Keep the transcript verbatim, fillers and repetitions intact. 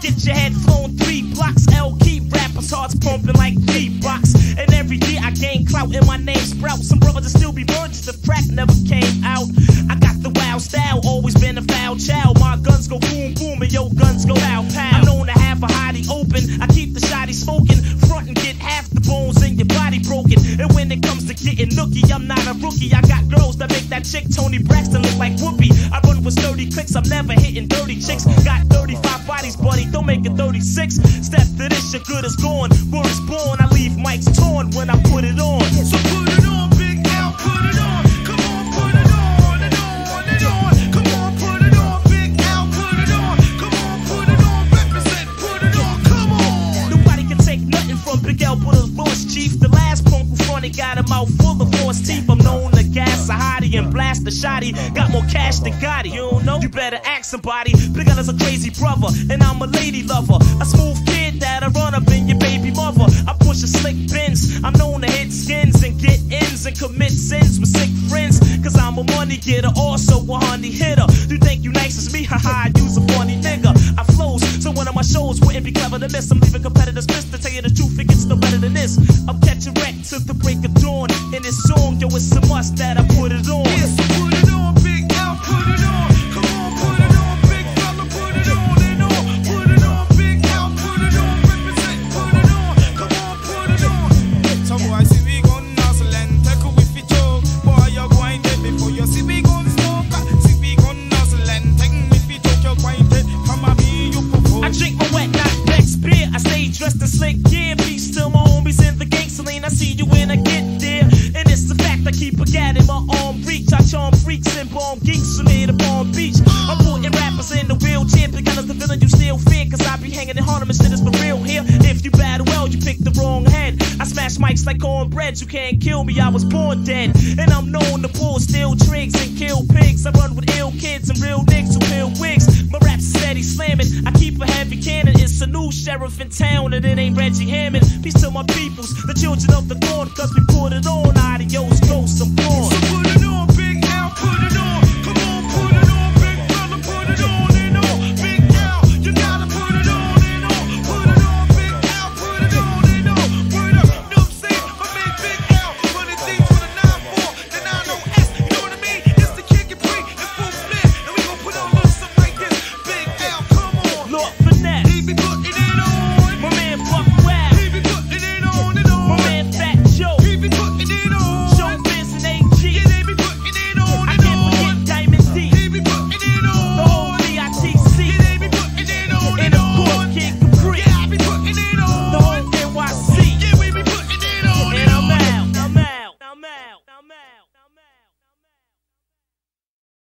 Get your head flown three blocks. L keep rappers' hearts pumping like beatbox. And every year I gain clout and my name sprout. Some brothers will still be burned just the crack never came out. I got the wild style, always been a foul child. My guns go boom boom and your guns go out pow. I'm known to have a hottie open. I keep the shotty smoking. Front and get half the bones in your body broken. And when it comes to getting nookie, I'm not a rookie. I got girls that make that chick Toni Braxton look like Whoopi. I run with sturdy clicks. I'm never hitting dirty chicks. Got thirty-five bodies, buddy. Don't make it thirty-six. Step to this, your good is gone. Word is born. I leave mics torn when I put it on. So put it on, Big L, put it on. Come on, put it on and on and on. Come on, put it on, Big L, put it on. Come on, put it on, represent, put it on, come on. Nobody can take nothing from Big L but his voice chief. The last punk who fronted got a mouth full of force teeth. I'm known to gas a hottie and blast a shotty. Got more cash than Gotti, you don't know? You better ask somebody. Big L is a crazy brother, and I'm a lady lover. A smooth kid that'll run up in your baby mother. I push a slick Benz. I'm known to hit skins and get ends and commit sins with sick friends. Cause I'm a money getter, also a honey hitter. You think you nice as me? Haha, you's a funny nigga. I flows, so one of my shows wouldn't be clever to miss. I'm leaving competitors pissed. To tell you the truth, it gets no better than this. I'm catching wreck till the break of dawn. In this song, yo, it's a must that I put it on. Yeah, so put it on, Big L, put it on. Come on, put it on, Big Fella, put it on and on. Put it on, Big L, put it on. Represent, put it on. Come on, put it on. So boy, see we gon' nuzzle and tackle with your joke. Boy, you're going dead before you see we gon' smoke. See we gon' nuzzle and tackle with your joke. You're going dead from a me you propose. I drink my wet, not vex beer. I stay dressed in slick gear. Peace to my homies in the gangsta lane. I see you when I get there. And it's the fact I keep a gat in my arm reach. I charm freaks and bomb geeks from here to Palm Beach. I'm putting rappers in the wheelchair. Big L is the villain you still fear. Cause I be hanging in Harlem and shit is for real here. If you battle well, you pick the wrong head. I smash mics like cornbread. You can't kill me, I was born dead. And I'm known to pull steel trigs and kill pigs. I run with ill kids and real niggas who peel wigs. My rap's steady slamming. I keep a heavy cannon. It's a new sheriff in town and it ain't Reggie Hammond. Peace to my peoples, the children of the dawn. Cause we put it on, adios, ghosts, I'm gone.